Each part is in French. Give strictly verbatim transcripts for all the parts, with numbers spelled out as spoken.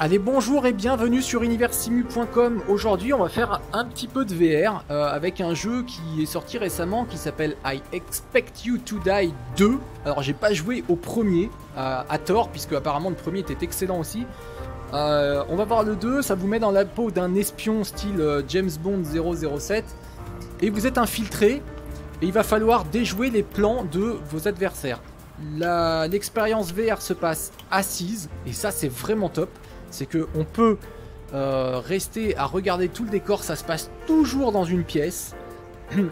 Allez, bonjour et bienvenue sur univers simu point com. Aujourd'hui, on va faire un petit peu de V R euh, avec un jeu qui est sorti récemment qui s'appelle I Expect You To Die deux. Alors, j'ai pas joué au premier, euh, à tort, puisque apparemment le premier était excellent aussi. Euh, on va voir le deux, ça vous met dans la peau d'un espion style euh, James Bond zéro zéro sept. Et vous êtes infiltré, et il va falloir déjouer les plans de vos adversaires. L'expérience V R se passe assise, et ça c'est vraiment top. C'est qu'on peut euh, rester à regarder tout le décor, ça se passe toujours dans une pièce.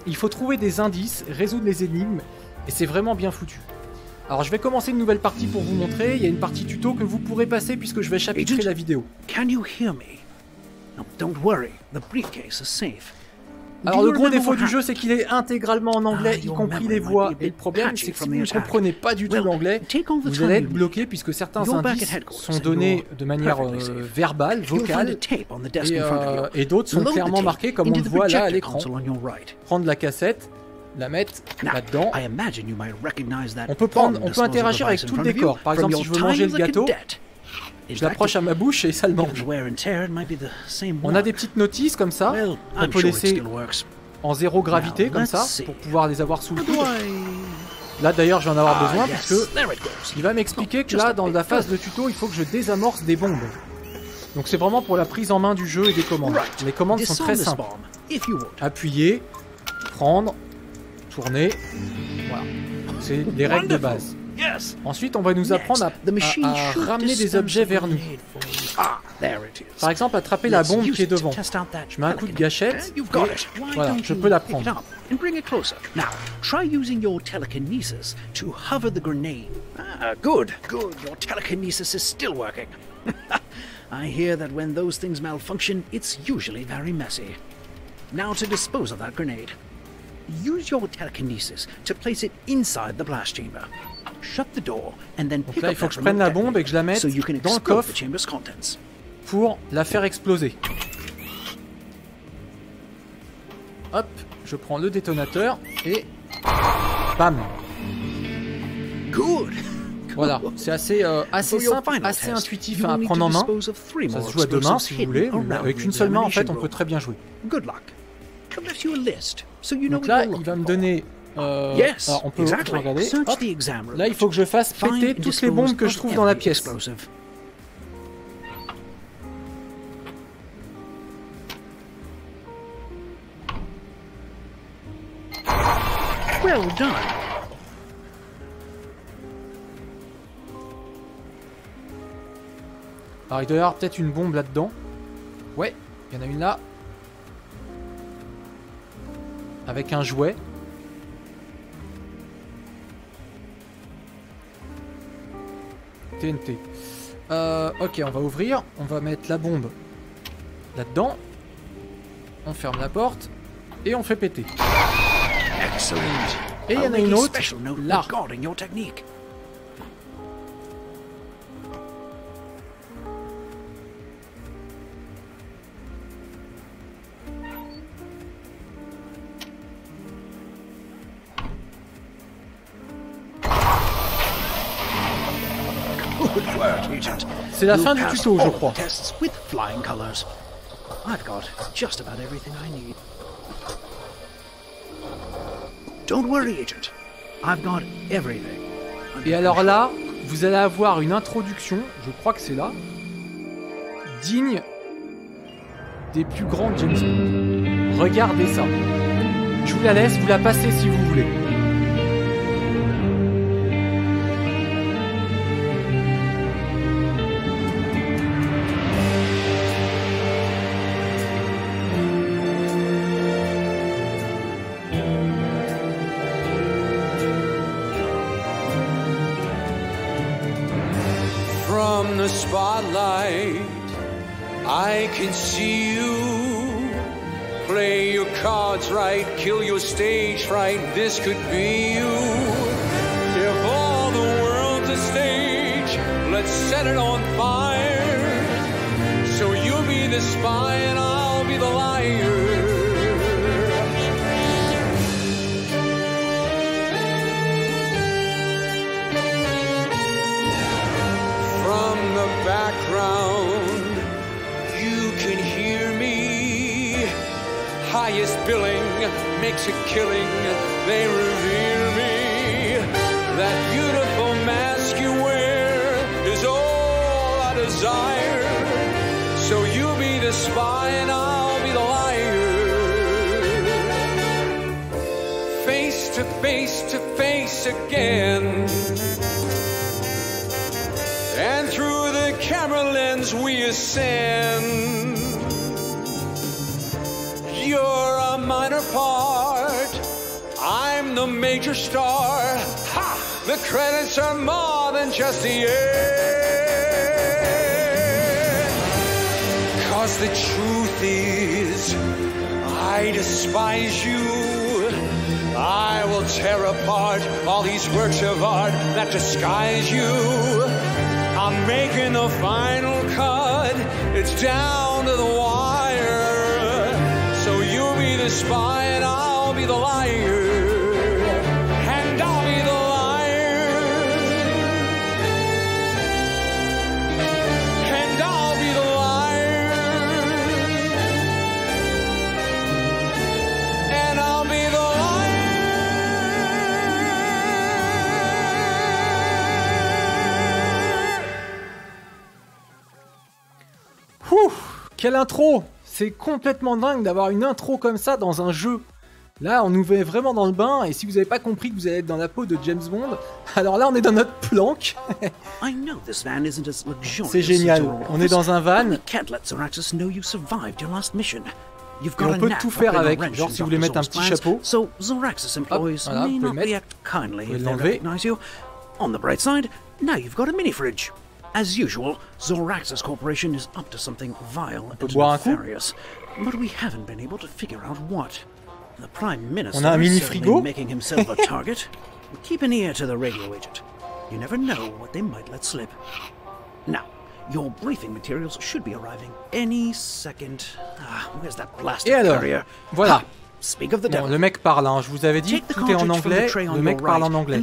Il faut trouver des indices, résoudre les énigmes, et c'est vraiment bien foutu. Alors je vais commencer une nouvelle partie pour vous montrer, il y a une partie tuto que vous pourrez passer puisque je vais chapitrer la vidéo. Alors le gros défaut du jeu, c'est qu'il est intégralement en anglais, y compris les voix. Et le problème, c'est que si vous ne comprenez pas du tout l'anglais, vous allez être bloqué puisque certains indices sont donnés de manière euh, verbale, vocale, et, euh, et d'autres sont clairement marqués comme on le voit là à l'écran. Prendre la cassette, la mettre là-dedans. On peut prendre, on peut interagir avec tout le décor. Par exemple, si je veux manger le gâteau, je l'approche à ma bouche et ça le mange. On a des petites notices comme ça, on peut laisser en zéro gravité comme ça, pour pouvoir les avoir sous le coude. Là d'ailleurs je vais en avoir besoin parce que il va m'expliquer que là dans la phase de tuto il faut que je désamorce des bombes. Donc c'est vraiment pour la prise en main du jeu et des commandes. Les commandes sont très simples. Appuyer, prendre, tourner, voilà. C'est les règles de base. Ensuite, on va nous apprendre à, à, à ramener des objets vers nous. Par exemple, attraper la bombe qui est devant. Je mets un coup de gâchette et voilà, je peux la prendre. Use your telekinesis to place it inside the blast chamber. Shut the door and then pick up. Donc là, il faut que je prenne la bombe et que je la mette so dans le coffre pour la faire exploser. Hop, je prends le détonateur et bam. Good. Voilà, c'est assez, euh, assez simple, assez intuitif à prendre en main. Ça se joue à deux mains si vous voulez, avec une seule main en fait on peut très bien jouer. Good luck. Donc là, il va me donner... Euh, yes, alors on peut exactly. regarder. Hop. Là, il faut que je fasse péter toutes les bombes que je trouve dans la pièce. Explosive. Well done. Alors, il doit y avoir peut-être une bombe là-dedans. Ouais, il y en a une là. Avec un jouet. T N T. Euh, ok, on va ouvrir. On va mettre la bombe là-dedans. On ferme la porte. Et on fait péter. Excellent. Et il y en a une autre là. C'est la fin du tuto, je crois. Et alors là, vous allez avoir une introduction, je crois que c'est là, digne des plus grands James Bond. Regardez ça. Je vous la laisse, vous la passez si vous voulez. Spotlight, I can see you. Play your cards right, kill your stage fright. This could be you. If all the world's a stage, let's set it on fire. So you'll be the spy and I'll be the liar. From the background, highest billing makes a killing. They reveal me. That beautiful mask you wear is all I desire. So you'll be the spy and I'll be the liar. Face to face to face again. And through the camera lens we ascend. You're a minor part, I'm the major star. Ha! The credits are more than just the end. Cause the truth is, I despise you. I will tear apart all these works of art that disguise you. I'm making the final cut, it's down to the wire. So you'll be the spy and I'll be the liar. And I'll be the liar. And I'll be the liar. And I'll be the liar. Ouh, quelle intro! C'est complètement dingue d'avoir une intro comme ça dans un jeu. Là, on nous met vraiment dans le bain, et si vous n'avez pas compris que vous allez être dans la peau de James Bond, alors là, on est dans notre planque. C'est génial. On est dans un van. Et on peut tout faire avec, genre si vous voulez mettre un petit chapeau. Hop, voilà, vous pouvez mettre. Vous pouvez l'enlever. As usual, Zoraxis Corporation is up to something vile and nefarious, but we haven't been able to figure out what. The Prime Minister is certainly making himself a target. Keep an ear to the radio agent. You never know what they might let slip. Now, your briefing materials should be arriving any second. Ah, where's that plastic barrier? Voilà. Speak of the devil. Bon, le mec parle, hein. Je vous avais dit, tout est en anglais. Le mec parle en anglais.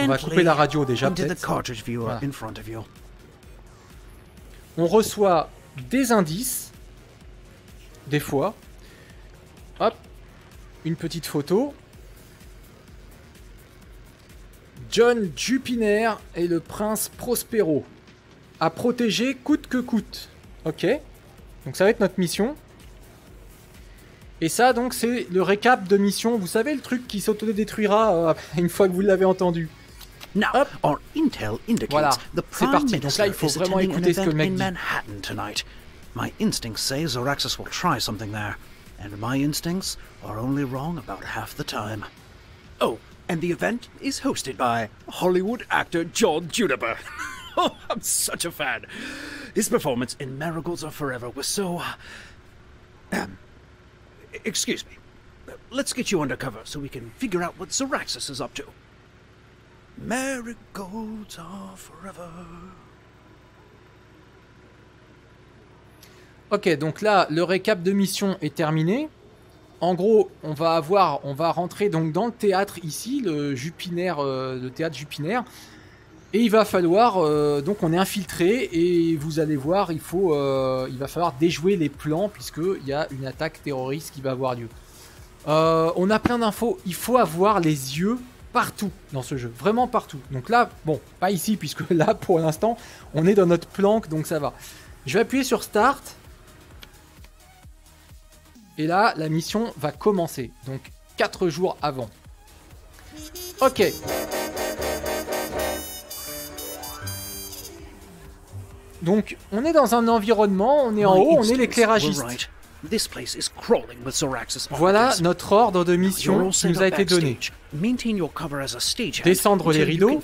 On va couper la radio déjà, peut-être. Voilà. On reçoit des indices, des fois. Hop, une petite photo. John Juniper et le prince Prospero. À protéger coûte que coûte. Ok, donc ça va être notre mission. Et ça, donc, c'est le récap de mission. Vous savez, le truc qui s'autodétruira euh, une fois que vous l'avez entendu. Hop. Voilà, c'est parti. Donc là, il faut vraiment écouter ce que le mec dit. My instincts say Zoraxis will try something there, and my instincts are only wrong about half the time. Oh, and the event is hosted by Hollywood actor John Juniper. Oh, I'm such a fan. His performance in Miracles of Forever was so... Excuse me. Let's get you undercover so we can figure out what Zoraxis is up to. Marigolds are forever. Ok, donc là, le récap de mission est terminé. En gros, on va avoir, on va rentrer donc dans le théâtre ici, le Jupiner, euh, le théâtre Jupiner. Et il va falloir, euh, donc on est infiltré et vous allez voir, il, faut, euh, il va falloir déjouer les plans puisqu'il y a une attaque terroriste qui va avoir lieu. Euh, on a plein d'infos, il faut avoir les yeux partout dans ce jeu, vraiment partout. Donc là, bon, pas ici puisque là pour l'instant on est dans notre planque donc ça va. Je vais appuyer sur Start et là la mission va commencer, donc quatre jours avant. Ok. Donc, on est dans un environnement, on est en haut, on est l'éclairagiste. Voilà notre ordre de mission qui nous a été donné. Descendre les rideaux,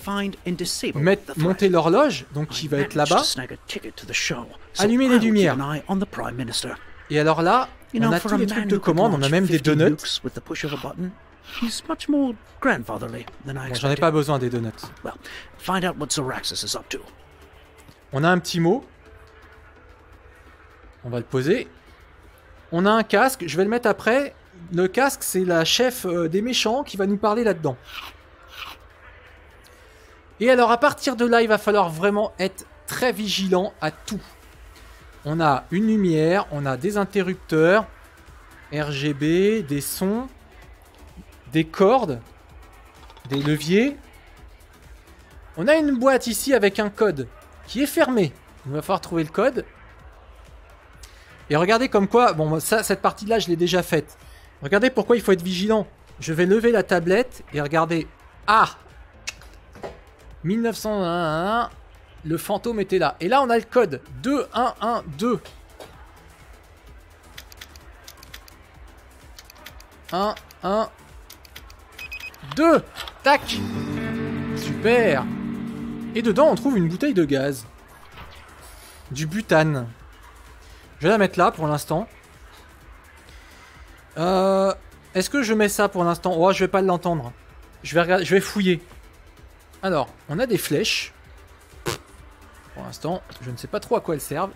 mettre, monter l'horloge, donc qui va être là-bas, allumer les lumières. Et alors là, on a tous les trucs de commande, on a même des donuts. Bon, j'en ai pas besoin des donuts. On a un petit mot. On va le poser. On a un casque. Je vais le mettre après. Le casque, c'est la chef des méchants qui va nous parler là-dedans. Et alors, à partir de là, il va falloir vraiment être très vigilant à tout. On a une lumière. On a des interrupteurs. R G B, des sons, des cordes, des leviers. On a une boîte ici avec un code qui est fermé. Il va falloir trouver le code. Et regardez comme quoi... Bon, ça, cette partie-là, je l'ai déjà faite. Regardez pourquoi il faut être vigilant. Je vais lever la tablette et regardez. Ah, mille neuf cent un, le fantôme était là. Et là, on a le code deux un un deux. un un deux. Tac. Super. Et dedans, on trouve une bouteille de gaz. Du butane. Je vais la mettre là pour l'instant. Euh, est-ce que je mets ça pour l'instant? Oh, je vais pas l'entendre. Je vais regarder, je vais fouiller. Alors, on a des flèches. Pour l'instant, je ne sais pas trop à quoi elles servent.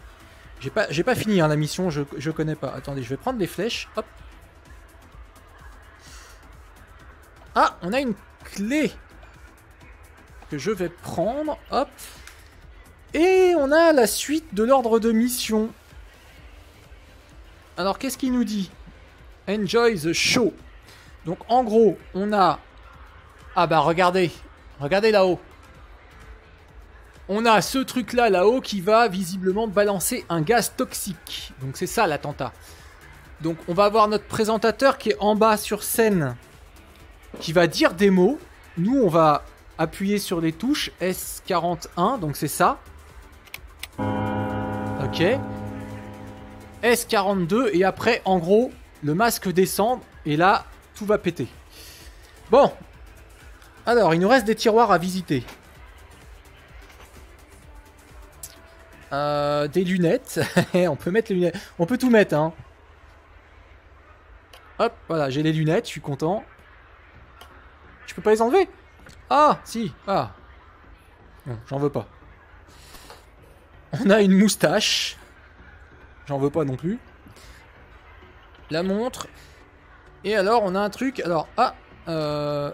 J'ai pas, j'ai pas fini hein, la mission, je, je connais pas. Attendez, je vais prendre les flèches. Hop. Ah, on a une clé que je vais prendre. Hop. Et on a la suite de l'ordre de mission. Alors, qu'est-ce qu'il nous dit? Enjoy the show. Donc, en gros, on a... Ah bah, regardez. Regardez là-haut. On a ce truc-là, là-haut, qui va visiblement balancer un gaz toxique. Donc, c'est ça, l'attentat. Donc, on va avoir notre présentateur qui est en bas sur scène, qui va dire des mots. Nous, on va appuyer sur les touches S quarante et un. Donc, c'est ça. Ok. S quarante-deux, et après, en gros, le masque descend, et là, tout va péter. Bon. Alors, il nous reste des tiroirs à visiter. Euh, des lunettes. On peut mettre les lunettes. On peut tout mettre, hein. Hop, voilà, j'ai les lunettes, je suis content. Je peux pas les enlever? Ah, si, ah. Non, j'en veux pas. On a une moustache. J'en veux pas non plus. La montre. Et alors, on a un truc. Alors, ah. Euh,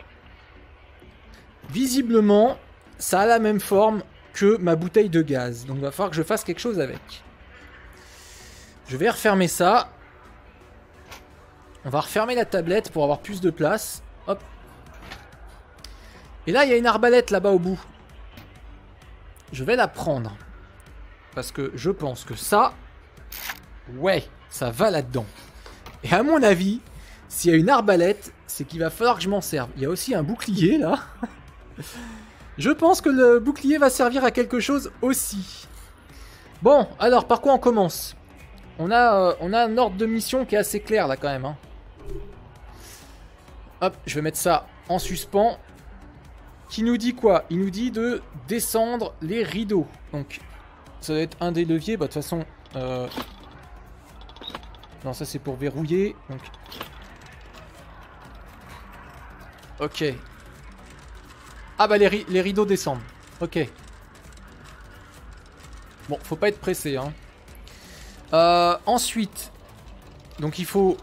visiblement, ça a la même forme que ma bouteille de gaz. Donc, il va falloir que je fasse quelque chose avec. Je vais refermer ça. On va refermer la tablette pour avoir plus de place. Hop. Et là, il y a une arbalète là-bas au bout. Je vais la prendre. Parce que je pense que ça... Ouais, ça va là-dedans. Et à mon avis, s'il y a une arbalète, c'est qu'il va falloir que je m'en serve. Il y a aussi un bouclier, là. Je pense que le bouclier va servir à quelque chose aussi. Bon, alors, par quoi on commence? On a, euh, on a un ordre de mission qui est assez clair, là, quand même. Hein. Hop, je vais mettre ça en suspens. Qui nous dit quoi? Il nous dit de descendre les rideaux. Donc, ça doit être un des leviers. Bah, de toute façon... Euh... Non, ça c'est pour verrouiller. Donc... Ok. Ah bah les, ri les rideaux descendent. Ok. Bon, faut pas être pressé. Hein. Euh, ensuite, donc il faut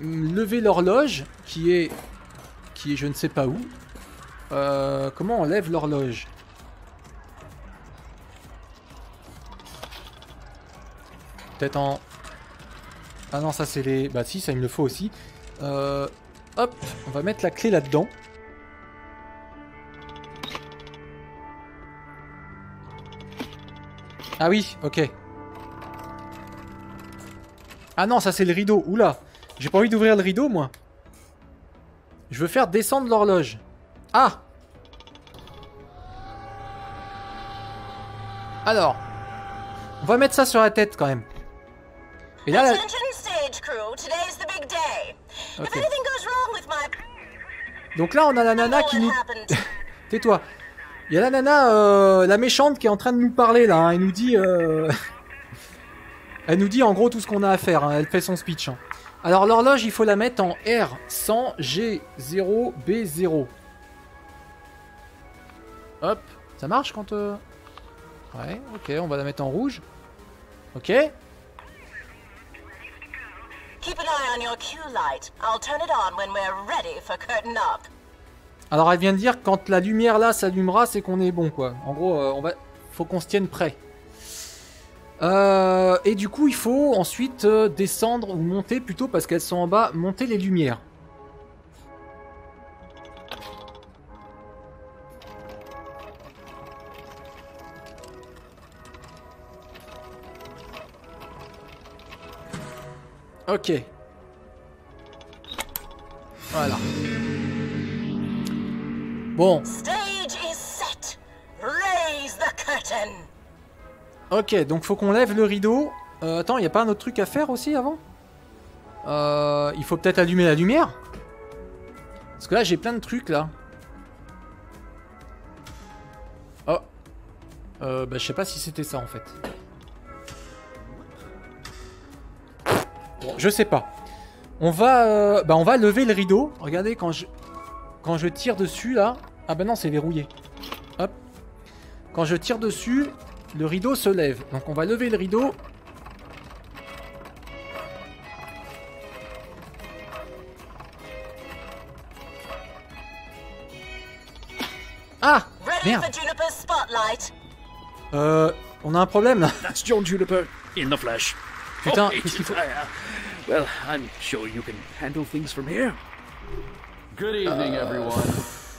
lever l'horloge qui est... qui est je ne sais pas où. Euh, comment on lève l'horloge? Peut-être en... Ah non, ça c'est les... Bah si, ça il me le faut aussi. Euh, hop, on va mettre la clé là-dedans. Ah oui, ok. Ah non, ça c'est le rideau. Oula, j'ai pas envie d'ouvrir le rideau, moi. Je veux faire descendre l'horloge. Ah! Alors, on va mettre ça sur la tête quand même. Et là, là... Okay. Donc là, on a la nana qui nous... Tais-toi. Il y a la nana, euh, la méchante, qui est en train de nous parler, là. Hein. Elle nous dit... Euh... Elle nous dit, en gros, tout ce qu'on a à faire. Hein. Elle fait son speech. Hein. Alors, l'horloge, il faut la mettre en R cent G zéro B zéro. Hop. Ça marche quand... Euh... Ouais, ok. On va la mettre en rouge. Ok. Alors elle vient de dire quand la lumière là s'allumera, c'est qu'on est bon quoi. En gros, euh, on va, faut qu'on se tienne prêt. Euh, et du coup, il faut ensuite descendre ou monter plutôt parce qu'elles sont en bas, monter les lumières. Ok. Voilà. Bon. Ok, donc faut qu'on lève le rideau. Euh, attends, il n'y a pas un autre truc à faire aussi avant? euh, Il faut peut-être allumer la lumière. Parce que là, j'ai plein de trucs là. Oh. Euh, bah, je sais pas si c'était ça en fait. Je sais pas. On va, euh, bah on va lever le rideau. Regardez, quand je, quand je tire dessus, là... Ah bah non, c'est verrouillé. Hop. Quand je tire dessus, le rideau se lève. Donc on va lever le rideau. Ah! Merde. Euh... On a un problème, là. That's John Juniper in the flesh. Putain, oh, qu'est-ce qu'il faut... Well, I'm sure you can handle things from here. Good evening, everyone.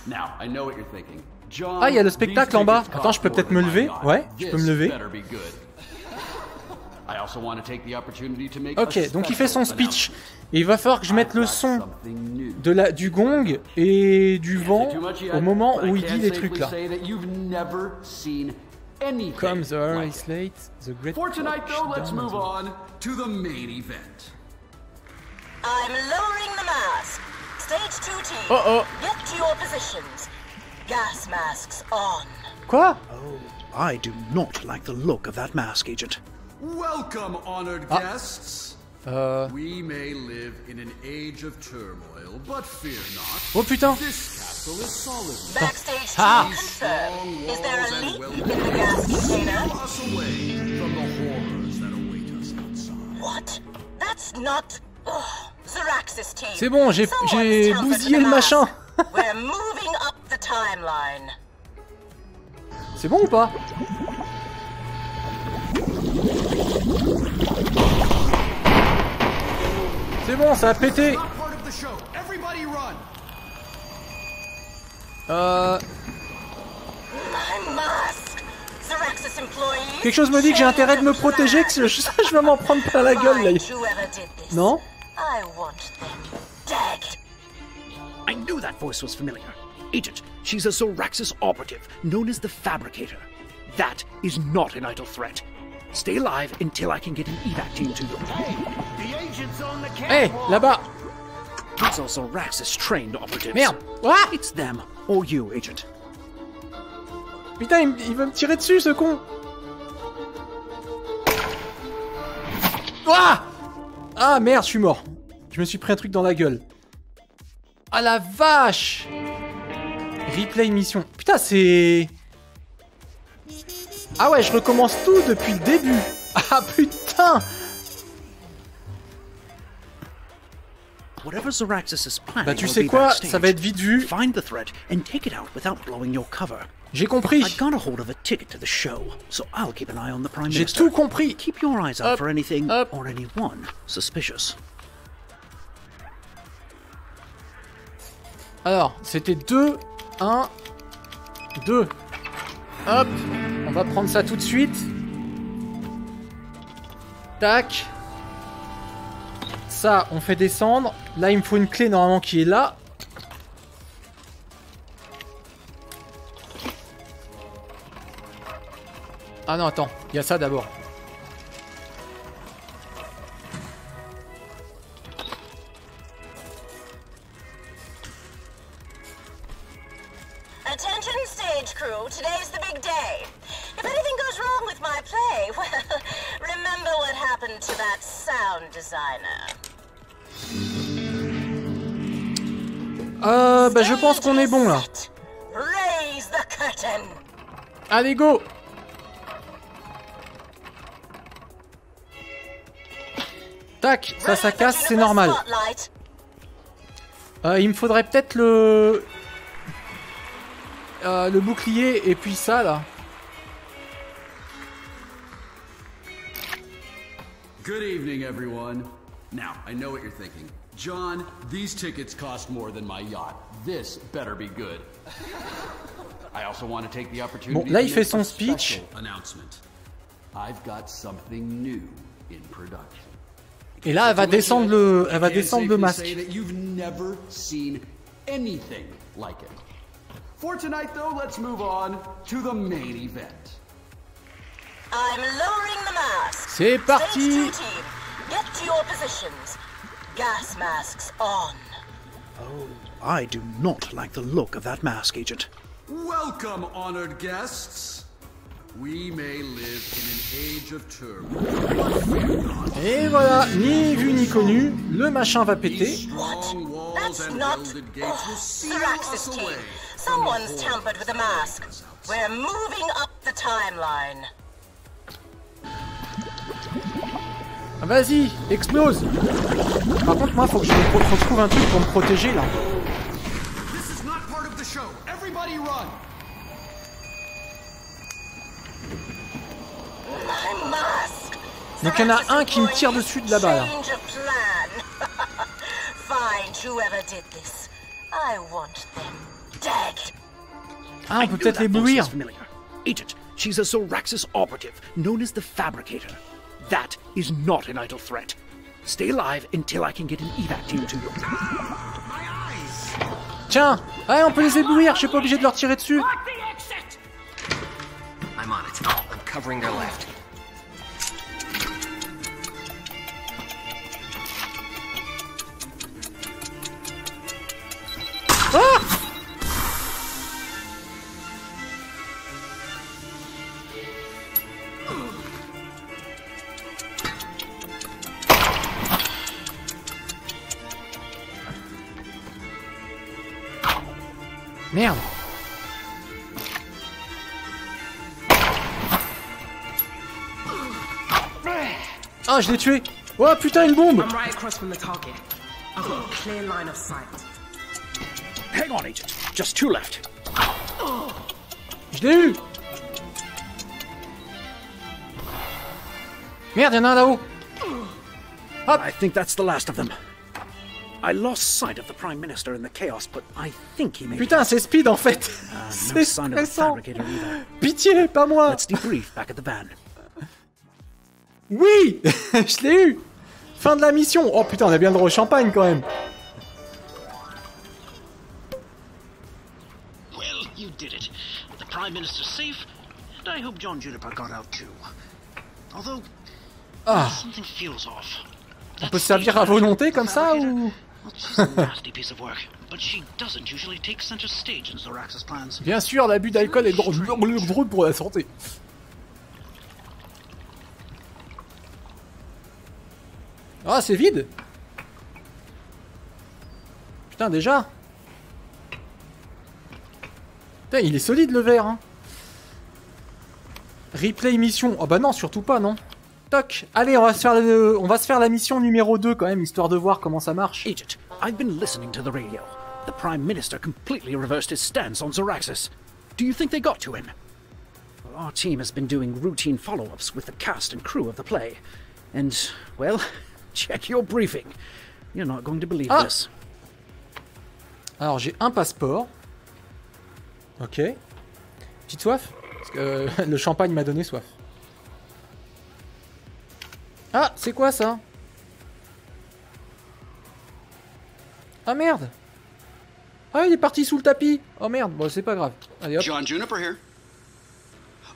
Now, I know what you're thinking. John, ah, il y a le spectacle en bas. Attends, je peux peut-être me lever. Ouais, je peux me lever. Ok, donc il fait son speech. Et il va falloir que je mette le son de la, du gong et du vent au moment où il dit les trucs là. Comme The Ice Late, The Great For tonight, though, let's move on to the main event. I'm lowering the mask. Stage two team. Oh oh. Get to your positions. Gas masks on. Quoi? Oh, I do not like the look of that mask, agent. Welcome, honored ah. guests. Uh. We may live in an age of turmoil, but fear not. Oh putain. This castle is solid. Backstage ah. team confirmed. Is there a leak in the gas container? Us away from the horrors that await us outside. What? That's not. Oh. C'est bon, j'ai bousillé le machin. C'est bon ou pas? C'est bon, ça a pété. Euh... Quelque chose me dit que j'ai intérêt de me protéger, que je, je vais m'en prendre plein la gueule là. Non? I want them dead. I knew that voice was familiar. Agent, she's a Zoraxis operative known as the Fabricator. That is not an idle threat. Stay alive until I can get an evac team to you. Hey, the agent's on the hey, là-bas. It's a Zoraxis trained operative. Merde. What? It's them or you, agent. Putain, il va me tirer dessus, ce con. Ah! Ah merde, je suis mort. Je me suis pris un truc dans la gueule. Ah la vache! Replay mission. Putain, c'est... Ah ouais, je recommence tout depuis le début. Ah putain! Bah tu sais quoi, ça va être vite vu. J'ai compris. J'ai tout compris. Hop, hop. Alors, c'était deux, un, deux. Hop, on va prendre ça tout de suite. Tac. Ça, on fait descendre. Là, il me faut une clé normalement qui est là. Ah non, attends, il y a ça d'abord. Attention stage crew, today's the big day. If anything goes wrong with my play, well, remember what happened to that sound designer. Euh, bah je pense qu'on est bon là. Raise the curtain. Allez, go. Tac, ça, ça casse, c'est normal. Euh, il me faudrait peut-être le... Euh, le bouclier et puis ça, là. Good evening, everyone. Now, I know what you're thinking. John, these tickets cost more than my yacht. This better be good. I also want to take the opportunity. Bon, là, il fait son speech. I've got something new in production. Et là, elle va descendre le, elle va descendre le masque. You've never seen anything like it. For tonight, though, let's move on to the main event. I'm lowering the mask. C'est parti. Get to your positions. Gas masks on. Oh, I do not like the look of that mask, Agent. Welcome, honored guests. We may live in an age of turmoil. Et voilà, ni vu ni connu, le machin va péter. What? That's not. Oh, Zoraxis team. Someone's tampered with the mask. We're moving up the timeline. Ah, vas-y, explose. Par contre, moi, faut que je, faut que je trouve un truc pour me protéger là. This is not part of the show. Everybody run. Donc il y en a un qui me tire dessus de là-bas. Là. Ah, on peut peut-être l'éblouir. Agent, she's a Zoraxis operative, known as the Fabricator. That is not an idle threat. Stay alive until I can get an evac team to you. Tiens, allez, on peut les éblouir. Je suis pas obligé de leur tirer dessus. I'm on it. I'm covering their left. Ah! Merde. Ah, je l'ai tué. Oh putain, une bombe. Hang on, Agent. Just two left. Je l'ai eu. Merde, y'en a un là-haut. Hop. I think that's the last of them. I lost sight of the Prime Minister in the chaos, but I think he made. Putain, c'est Speed en fait. Uh, c'est stressant. Pitié, pas moi. Let's debrief back at the van. Oui, je l'ai eu. Fin de la mission. Oh putain, on a bien droit au champagne quand même. You did it. The Prime Minister's safe, and I hope John Juniper got out too. Although something feels off. On peut servir à volonté comme ça ou? Bien sûr, l'abus d'alcool est dangereux pour la santé. Ah, c'est vide. Putain, déjà. Putain, il est solide le verre, hein. Replay mission. Oh bah non, surtout pas, non. Toc. Allez, on va se faire le... on va se faire la mission numéro deux quand même, histoire de voir comment ça marche. Agent, I've been listening to the radio. The Prime Minister completely reversed his stance on Zoraxis. Do you think they got to him? Well, our team has been doing routine follow-ups with the cast and crew of the play. And, well, check your briefing. You're not going to believe ah. this. Alors, j'ai un passeport. Ok. Petite soif? Parce que euh, le champagne m'a donné soif. Ah, c'est quoi ça? Ah merde! Ah, il est parti sous le tapis! Oh merde, bon, c'est pas grave. Allez, hop. John Juniper here.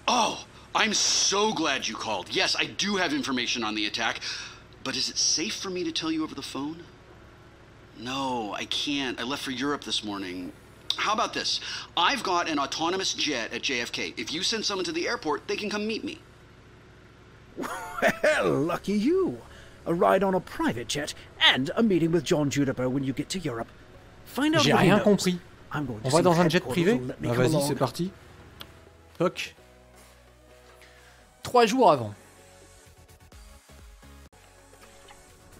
Oh, I'm so glad you called. Yes, I do have information on the attack. But is it safe for me to tell you over the phone? No, I can't. I left for Europe this morning. How about this? I've got an autonomous jet at J F K. If you send someone to the airport, they can come meet me. Well, lucky you. A ride on a private jet and a meeting with John Juniper when you get to Europe. Find out. J'ai rien compris. On va dans un jet privé? Ah, vas-y, c'est parti. Toc. Trois jours avant.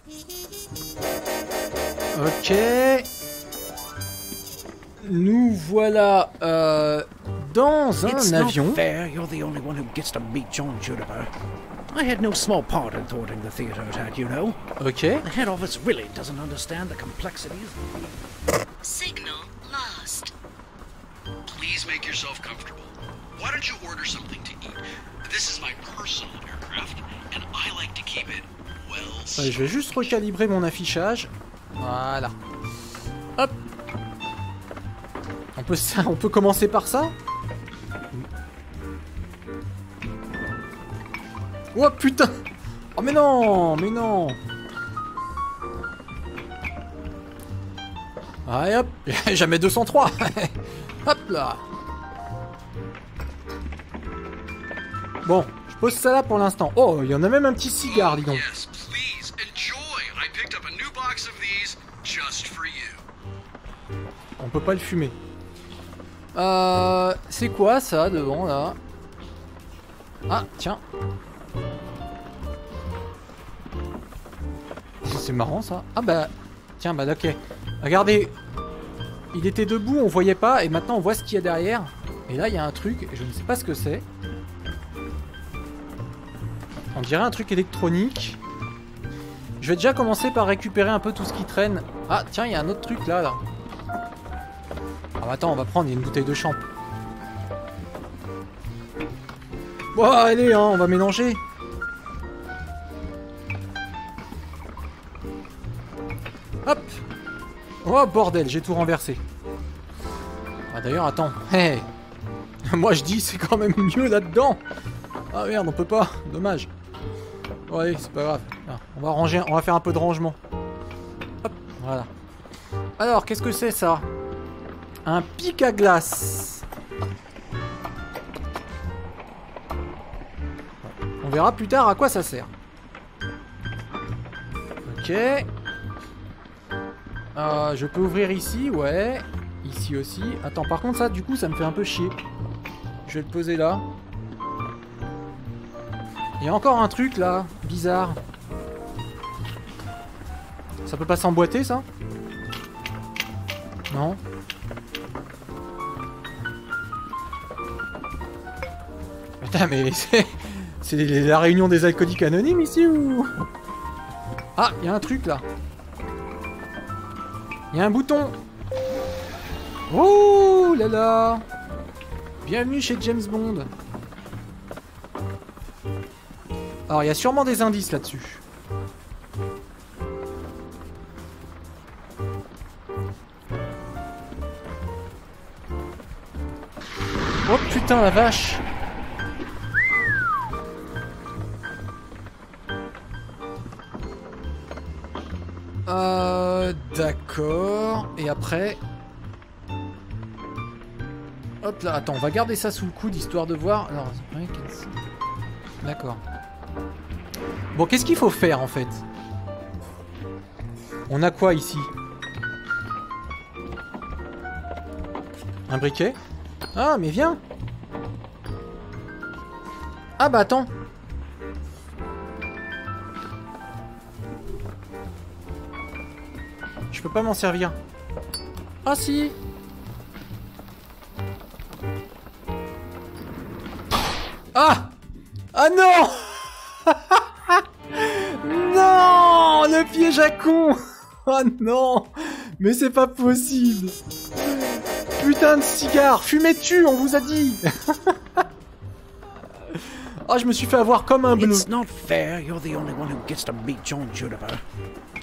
Ok. Nous voilà euh, dans un avion. It's not fair. You're the only one who gets to meet John Juniper. I had no small part in thwarting the theater attack, you know. Okay. The head office really doesn't understand the complexities. Signal lost. Please make yourself comfortable. Why don't you order something to eat? This is my personal aircraft, and I like to keep it well. Allez, je vais juste recalibrer mon affichage. Voilà. Hop. On peut ça, on peut commencer par ça. Oh putain! Oh mais non! Mais non! Allez hop! Jamais deux cent trois! Hop là! Bon, je pose ça là pour l'instant. Oh, il y en a même un petit cigare, dis donc. On peut pas le fumer. Euh, c'est quoi ça devant là? Ah, tiens. C'est marrant ça. Ah bah tiens, bah ok. Regardez, il était debout, on voyait pas, et maintenant on voit ce qu'il y a derrière. Et là il y a un truc, je ne sais pas ce que c'est. On dirait un truc électronique. Je vais déjà commencer par récupérer un peu tout ce qui traîne. Ah tiens, il y a un autre truc là là. Ah bah attends, on va prendre une bouteille de champ. Bon allez hein, on va mélanger. Hop! Oh bordel, j'ai tout renversé. Ah d'ailleurs, attends. Hey. Moi je dis, c'est quand même mieux là-dedans. Ah merde, on peut pas. Dommage. Ouais, c'est pas grave. Ah, on va ranger, on va faire un peu de rangement. Hop, voilà. Alors, qu'est-ce que c'est ça? Un pic à glace. On verra plus tard à quoi ça sert. Ok. Euh, je peux ouvrir ici, ouais. Ici aussi. Attends, par contre ça, du coup, ça me fait un peu chier. Je vais le poser là. Il y a encore un truc là, bizarre. Ça peut pas s'emboîter, ça? Non. Putain, mais c'est... C'est la réunion des alcooliques anonymes ici ou... Ah, il y a un truc là. Il y a un bouton. Oh là là. Bienvenue chez James Bond. Alors, il y a sûrement des indices là-dessus. Oh putain, la vache. Euh... D'accord... Et après... Hop là, attends, on va garder ça sous le coude, histoire de voir... Alors... D'accord. Bon, qu'est-ce qu'il faut faire, en fait? On a quoi, ici? Un briquet? Ah, mais viens! Ah bah attends! Je peux pas m'en servir. Ah si. Ah. Ah non. Non. Le piège à con. Ah non. Mais c'est pas possible. Putain de cigare. Fumez-tu, on vous a dit. Ah, je me suis fait avoir comme un bleu. It's not fair, you're the only one who gets to meet John Juniper.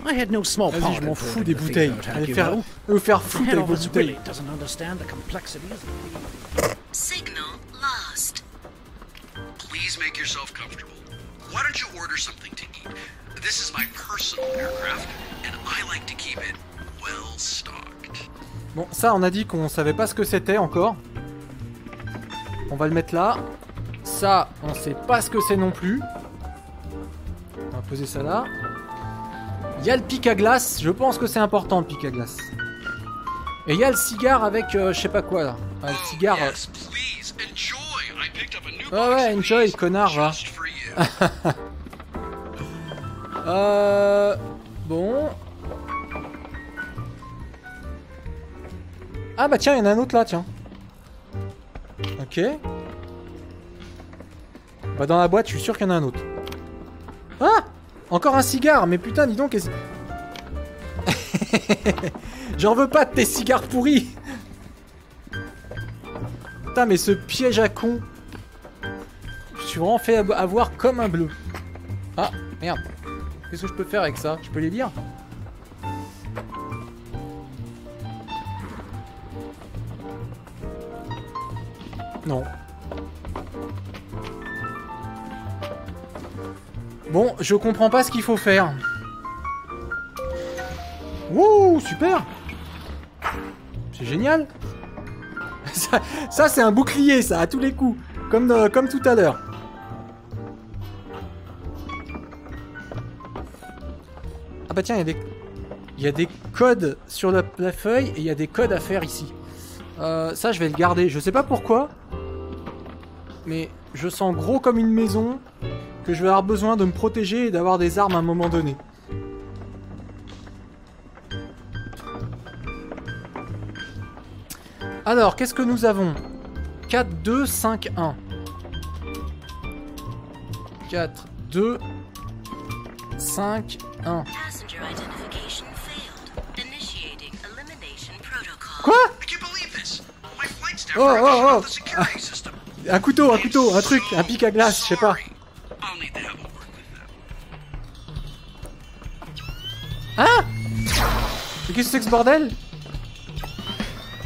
I had no small part. Je m'en fous des bouteilles. Allez faire, euh, faire foutre avec vos bouteilles. Bon, ça, on a dit qu'on savait pas ce que c'était encore. On va le mettre là. Ça, on sait pas ce que c'est non plus. On va poser ça là. Il y a le pic à glace, je pense que c'est important le pic à glace. Et il y a le cigare avec euh, je sais pas quoi là. Ah, le cigare. Euh... Oh ouais, enjoy, connard va. euh. Bon. Ah bah tiens, il y en a un autre là, tiens. Ok. Bah dans la boîte, je suis sûr qu'il y en a un autre. Ah! Encore un cigare, mais putain, dis donc. J'en veux pas de tes cigares pourris. Putain, mais ce piège à con. Je suis vraiment fait avoir comme un bleu. Ah, merde. Qu'est-ce que je peux faire avec ça? Je peux les lire? Non. Bon, je comprends pas ce qu'il faut faire. Wouh, super! C'est génial! Ça, ça c'est un bouclier, ça, à tous les coups. Comme, euh, comme tout à l'heure. Ah bah tiens, il y a des... il y a des codes sur la, la feuille et il y a des codes à faire ici. Euh, ça, je vais le garder. Je sais pas pourquoi, mais je sens gros comme une maison que je vais avoir besoin de me protéger et d'avoir des armes à un moment donné. Alors, qu'est-ce que nous avons? quatre, deux, cinq, un. quatre, deux, cinq, un. Quoi? Oh, oh, oh! Un couteau, un couteau, un truc, un pic à glace, je sais pas. Hein? Qu'est-ce que c'est que ce bordel?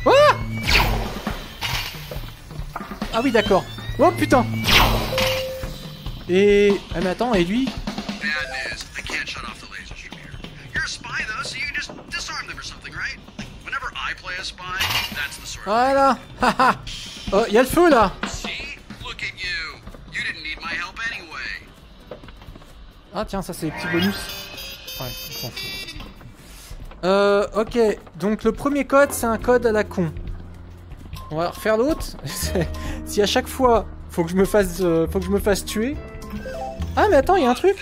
Oh! Ah oui, d'accord. Oh putain! Et. Ah, mais attends, et lui? Voilà. Oh, y a le feu là. Ah tiens, ça c'est les petits bonus. Ouais, je pense. Euh, ok. Donc le premier code, c'est un code à la con. On va refaire l'autre. Si à chaque fois, faut que je me fasse, euh, faut que je me fasse tuer. Ah mais attends, y a un truc.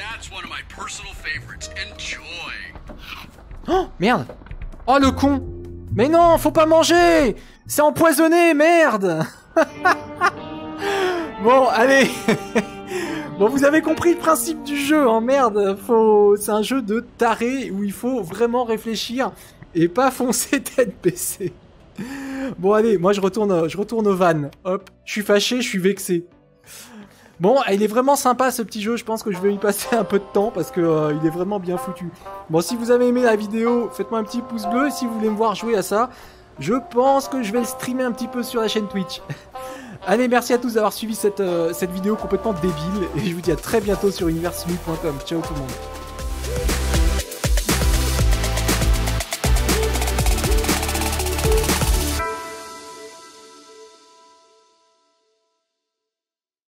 Oh merde. Oh le con. Mais non, faut pas manger. C'est empoisonné, merde. Bon, allez. Bon, vous avez compris le principe du jeu, hein, merde. Faut... C'est un jeu de taré où il faut vraiment réfléchir et pas foncer tête baissée. Bon, allez, moi je retourne, je retourne au van. Hop, je suis fâché, je suis vexé. Bon, il est vraiment sympa ce petit jeu, je pense que je vais y passer un peu de temps parce que euh, il est vraiment bien foutu. Bon, si vous avez aimé la vidéo, faites-moi un petit pouce bleu. Si vous voulez me voir jouer à ça, je pense que je vais le streamer un petit peu sur la chaîne Twitch. Allez, merci à tous d'avoir suivi cette, euh, cette vidéo complètement débile. Et je vous dis à très bientôt sur univers simu point com. Ciao tout le monde.